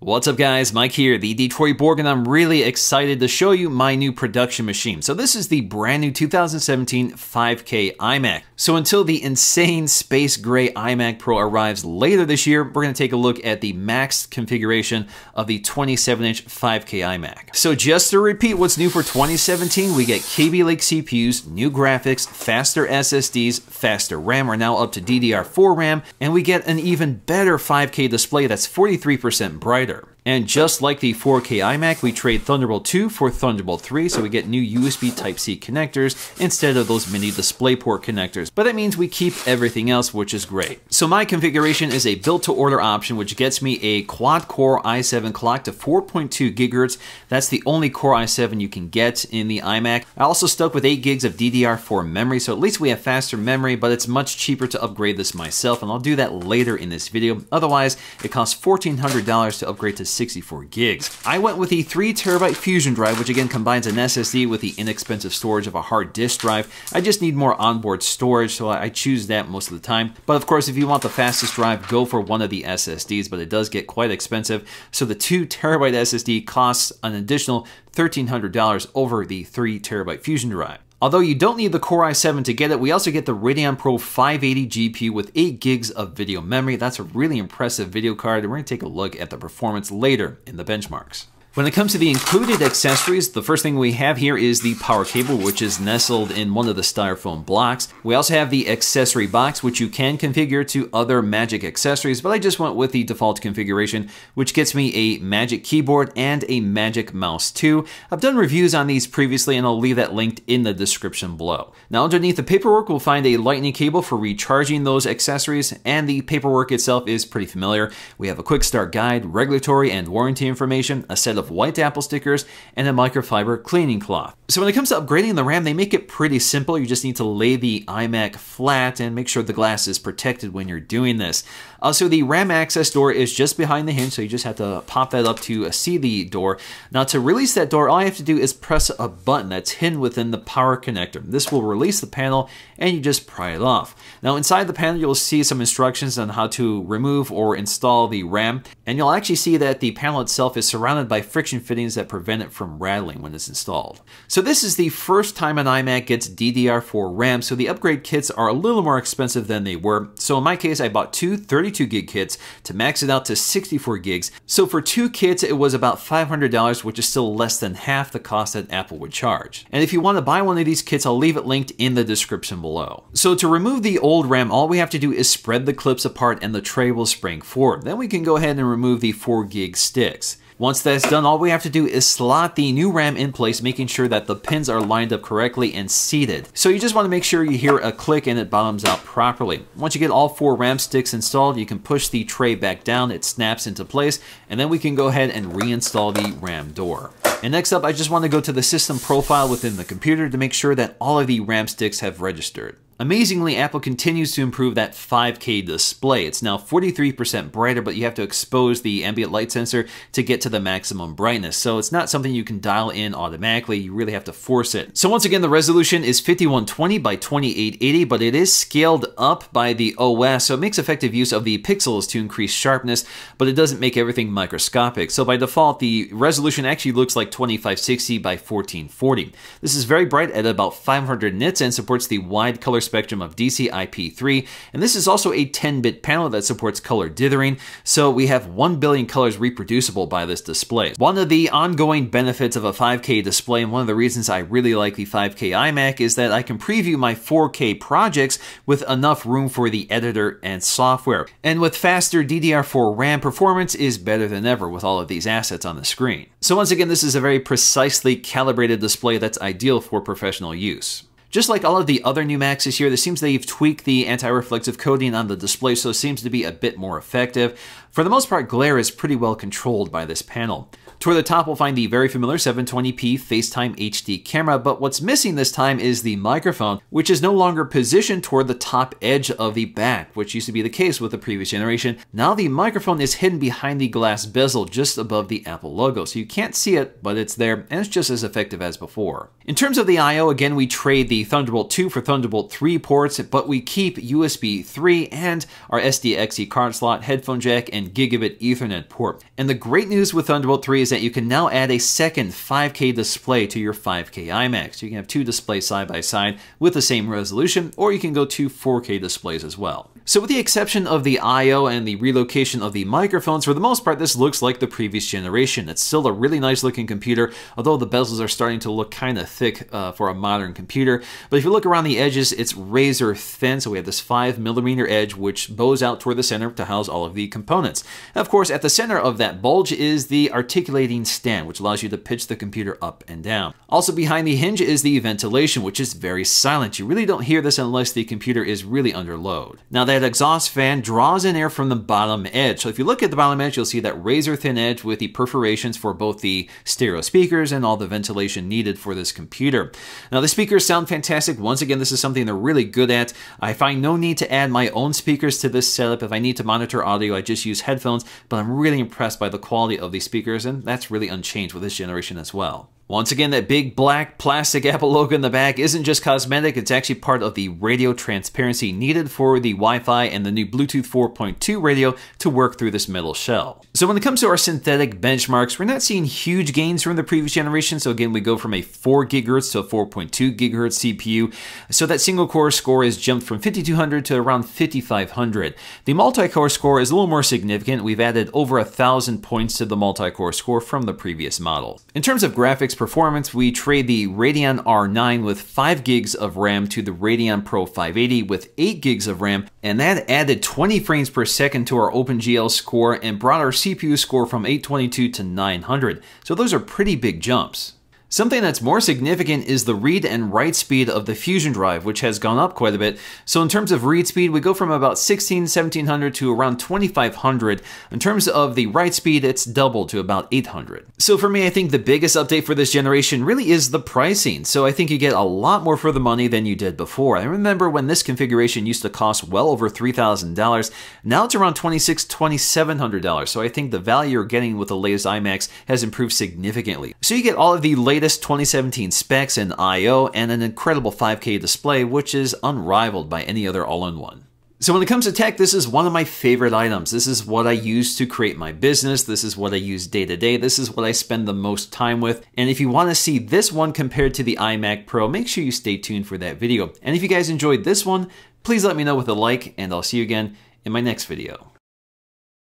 What's up guys, Mike here, the DetroitBORG, and I'm really excited to show you my new production machine. So this is the brand new 2017 5K iMac. So until the insane space gray iMac Pro arrives later this year, we're gonna take a look at the maxed configuration of the 27-inch 5K iMac. So just to repeat what's new for 2017, we get Kaby Lake CPUs, new graphics, faster SSDs, faster RAM, we're now up to DDR4 RAM, and we get an even better 5K display that's 43% brighter. And just like the 4K iMac, we trade Thunderbolt 2 for Thunderbolt 3, so we get new USB Type-C connectors instead of those mini DisplayPort connectors. But that means we keep everything else, which is great. So my configuration is a built-to-order option, which gets me a quad-core i7 clock to 4.2 GHz. That's the only Core i7 you can get in the iMac. I also stuck with 8 gigs of DDR4 memory, so at least we have faster memory, but it's much cheaper to upgrade this myself, and I'll do that later in this video. Otherwise, it costs $1,400 to upgrade to 64 gigs. I went with the 3TB Fusion drive, which again combines an SSD with the inexpensive storage of a hard disk drive. I just need more onboard storage, so I choose that most of the time. But of course, if you want the fastest drive, go for one of the SSDs, but it does get quite expensive. So the 2TB SSD costs an additional $1,300 over the 3TB Fusion drive. Although you don't need the Core i7 to get it, we also get the Radeon Pro 580 GPU with 8 gigs of video memory. That's a really impressive video card, and we're gonna take a look at the performance later in the benchmarks. When it comes to the included accessories, the first thing we have here is the power cable, which is nestled in one of the styrofoam blocks. We also have the accessory box, which you can configure to other Magic accessories, but I just went with the default configuration, which gets me a Magic keyboard and a Magic mouse too. I've done reviews on these previously, and I'll leave that linked in the description below. Now underneath the paperwork, we'll find a lightning cable for recharging those accessories, and the paperwork itself is pretty familiar. We have a quick start guide, regulatory and warranty information, a set of white Apple stickers, and a microfiber cleaning cloth. So when it comes to upgrading the RAM, they make it pretty simple. You just need to lay the iMac flat and make sure the glass is protected when you're doing this. Also, the RAM access door is just behind the hinge, so you just have to pop that up to see the door. Now to release that door, all you have to do is press a button that's hidden within the power connector. This will release the panel, and you just pry it off. Now inside the panel, you'll see some instructions on how to remove or install the RAM, and you'll actually see that the panel itself is surrounded by friction fittings that prevent it from rattling when it's installed. So this is the first time an iMac gets DDR4 RAM, so the upgrade kits are a little more expensive than they were. So in my case, I bought two 32 gig kits to max it out to 64 gigs. So for two kits, it was about $500, which is still less than half the cost that Apple would charge. And if you want to buy one of these kits, I'll leave it linked in the description below. So to remove the old RAM, all we have to do is spread the clips apart and the tray will spring forward. Then we can go ahead and remove the 4 gig sticks. Once that's done, all we have to do is slot the new RAM in place, making sure that the pins are lined up correctly and seated. So you just want to make sure you hear a click and it bottoms out properly. Once you get all 4 RAM sticks installed, you can push the tray back down, it snaps into place, and then we can go ahead and reinstall the RAM door. And next up, I just want to go to the system profile within the computer to make sure that all of the RAM sticks have registered. Amazingly, Apple continues to improve that 5K display. It's now 43% brighter, but you have to expose the ambient light sensor to get to the maximum brightness. So it's not something you can dial in automatically. You really have to force it. So once again, the resolution is 5120 by 2880, but it is scaled up by the OS. So it makes effective use of the pixels to increase sharpness, but it doesn't make everything microscopic. So by default, the resolution actually looks like 2560 by 1440. This is very bright at about 500 nits and supports the wide color spectrum of DCI-P3, and this is also a 10-bit panel that supports color dithering, so we have 1 billion colors reproducible by this display. One of the ongoing benefits of a 5K display, and one of the reasons I really like the 5K iMac, is that I can preview my 4K projects with enough room for the editor and software. And with faster DDR4 RAM, performance is better than ever with all of these assets on the screen. So once again, this is a very precisely calibrated display that's ideal for professional use. Just like all of the other new Macs this year, it seems they've tweaked the anti-reflective coating on the display, so it seems to be a bit more effective. For the most part, glare is pretty well controlled by this panel. Toward the top, we'll find the very familiar 720p FaceTime HD camera, but what's missing this time is the microphone, which is no longer positioned toward the top edge of the back, which used to be the case with the previous generation. Now the microphone is hidden behind the glass bezel just above the Apple logo, so you can't see it, but it's there, and it's just as effective as before. In terms of the I/O, again, we trade the Thunderbolt 2 for Thunderbolt 3 ports, but we keep USB 3 and our SDXC card slot, headphone jack, and Gigabit Ethernet port. And the great news with Thunderbolt 3 is that you can now add a second 5K display to your 5K iMac. So you can have two displays side by side with the same resolution, or you can go to 4K displays as well. So with the exception of the I/O and the relocation of the microphones, for the most part, this looks like the previous generation. It's still a really nice looking computer, although the bezels are starting to look kind of thick for a modern computer. But if you look around the edges, it's razor thin. So we have this 5mm edge, which bows out toward the center to house all of the components. And of course, at the center of that bulge is the articulating stand, which allows you to pitch the computer up and down. Also behind the hinge is the ventilation, which is very silent. You really don't hear this unless the computer is really under load. Now that exhaust fan draws in air from the bottom edge. So if you look at the bottom edge, you'll see that razor thin edge with the perforations for both the stereo speakers and all the ventilation needed for this computer. Now the speakers sound fantastic. Once again, this is something they're really good at. I find no need to add my own speakers to this setup. If I need to monitor audio, I just use headphones, but I'm really impressed by the quality of these speakers, and that's really unchanged with this generation as well. Once again, that big black plastic Apple logo in the back isn't just cosmetic, it's actually part of the radio transparency needed for the Wi-Fi and the new Bluetooth 4.2 radio to work through this metal shell. So when it comes to our synthetic benchmarks, we're not seeing huge gains from the previous generation. So again, we go from a 4 gigahertz to a 4.2 gigahertz CPU. So that single core score is jumped from 5200 to around 5500. The multi-core score is a little more significant. We've added over 1000 points to the multi-core score from the previous model. In terms of graphics performance, we trade the Radeon R9 with 5 gigs of RAM to the Radeon Pro 580 with 8 gigs of RAM, and that added 20 frames per second to our OpenGL score and brought our CPU score from 822 to 900. So those are pretty big jumps. Something that's more significant is the read and write speed of the Fusion drive, which has gone up quite a bit. So in terms of read speed, we go from about 1700 to around 2500. In terms of the write speed, it's doubled to about 800. So for me, I think the biggest update for this generation really is the pricing. So I think you get a lot more for the money than you did before. I remember when this configuration used to cost well over $3,000. Now it's around $2,700. So I think the value you're getting with the latest iMacs has improved significantly. So you get all of the latest 2017 specs and I/O and an incredible 5K display, which is unrivaled by any other all-in-one. So when it comes to tech, this is one of my favorite items. This is what I use to create my business. This is what I use day to day. This is what I spend the most time with. And if you want to see this one compared to the iMac Pro, make sure you stay tuned for that video. And if you guys enjoyed this one, please let me know with a like, and I'll see you again in my next video.